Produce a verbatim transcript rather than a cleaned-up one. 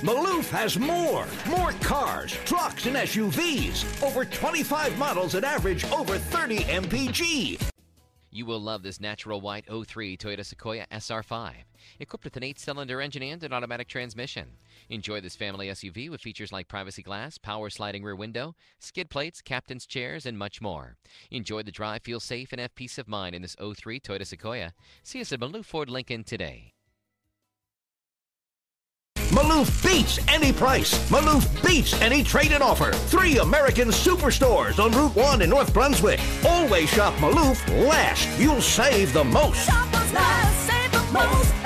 Malouf has more. More cars, trucks, and S U Vs. Over twenty-five models that average over thirty M P G. You will love this natural white oh three Toyota Sequoia S R five, equipped with an eight-cylinder engine and an automatic transmission. Enjoy this family S U V with features like privacy glass, power sliding rear window, skid plates, captain's chairs, and much more. Enjoy the drive, feel safe, and have peace of mind in this oh three Toyota Sequoia. See us at Malouf Ford Lincoln today. Malouf beats any price. Malouf beats any trade-in offer. Three American superstores on Route one in North Brunswick. Always shop Malouf last. You'll save the most. Shop us last. Save the most.